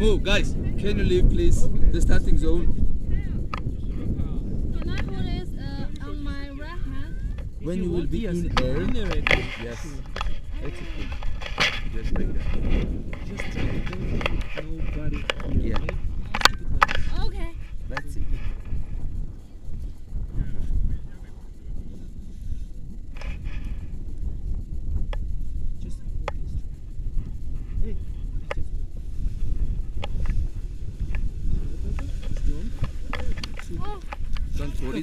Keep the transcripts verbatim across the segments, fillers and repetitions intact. Move, guys. Can you leave, please? The starting zone. Can I hold it uh, on my right hand? When you will be in there. Yes. Exactly. Just like that. Just try to do nobody here. Yeah. Okay. That's it. Sorry,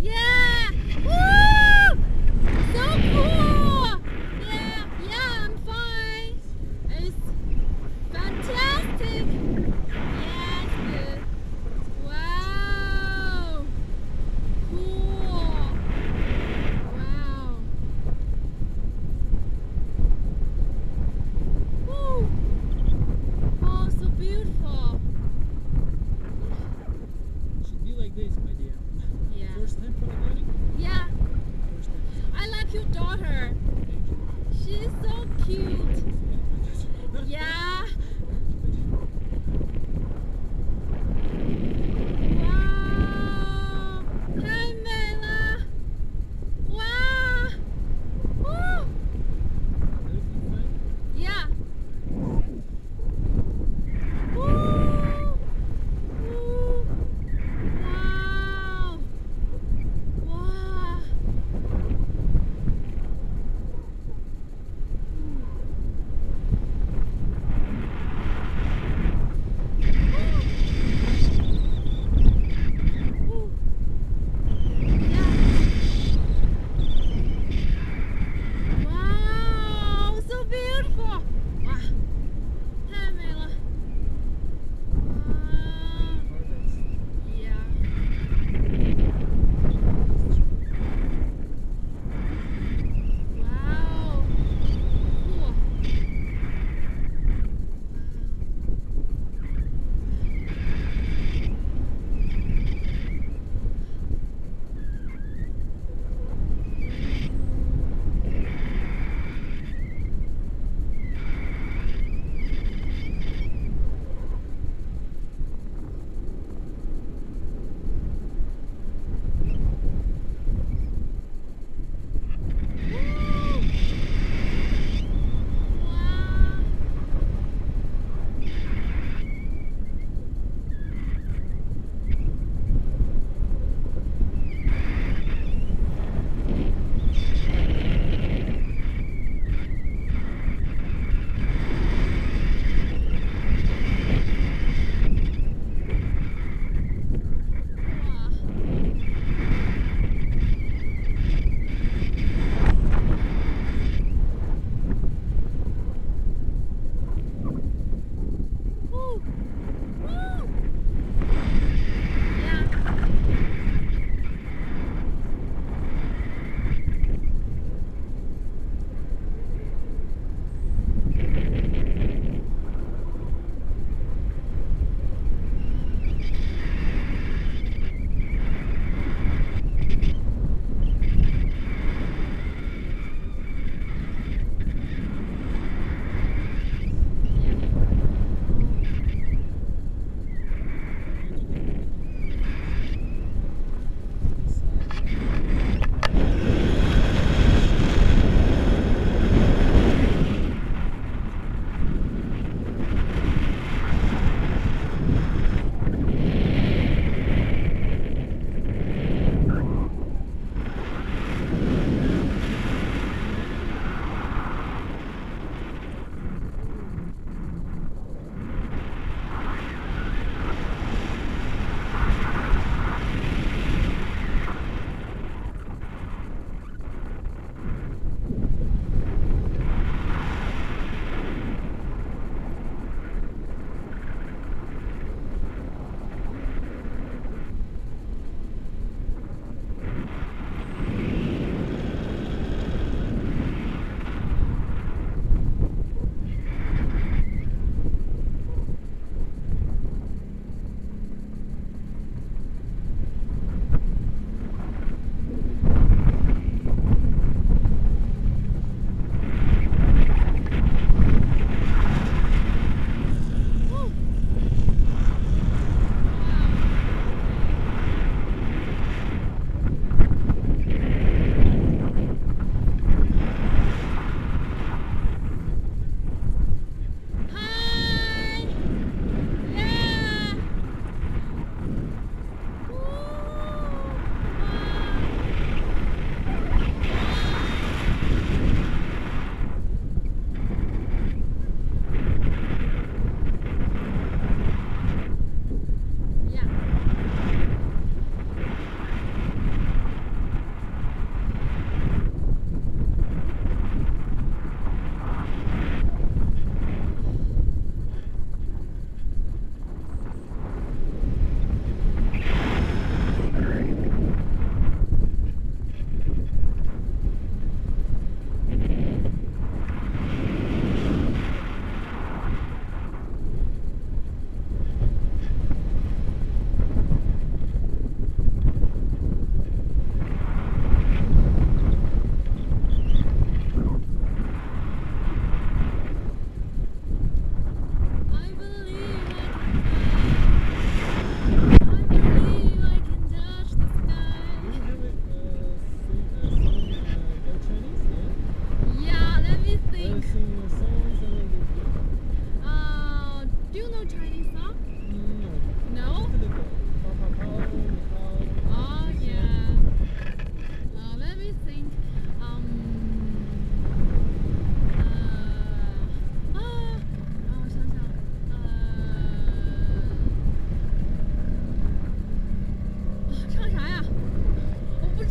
Yeah! Woo! So cool! Yeah, yeah, I'm fine. It's fantastic. Yes, good. Wow! Cool. Your daughter, she's so cute. Yeah. Wow. Hi, Mela. Wow. Woo. Yeah. Woo. Woo. Wow.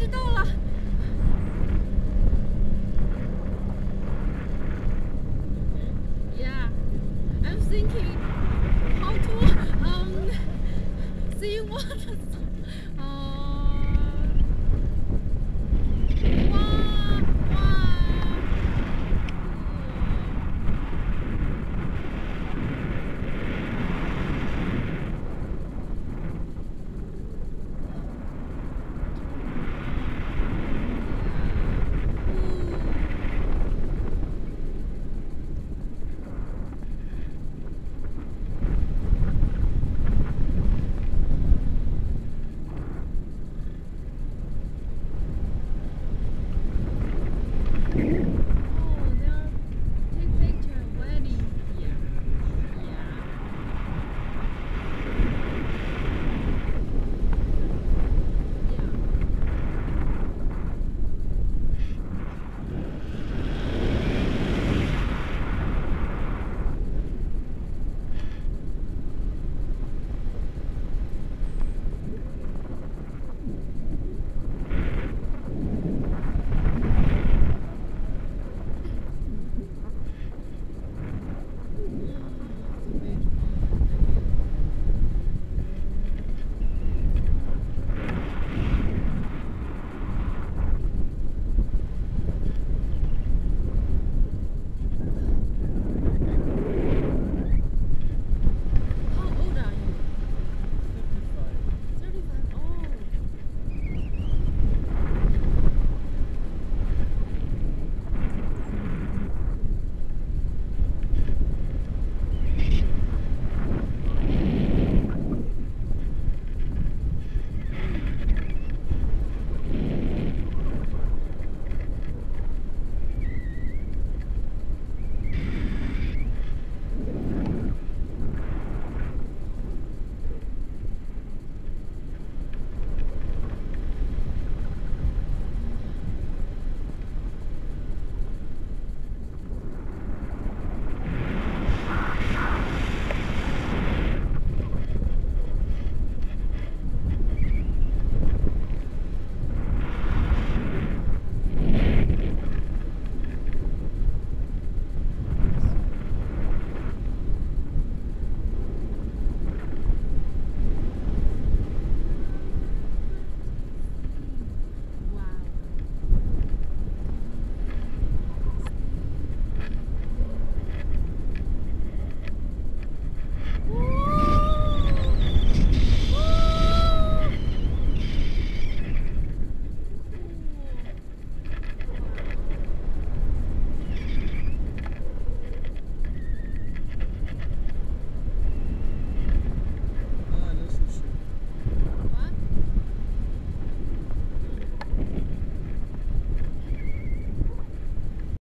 知道了。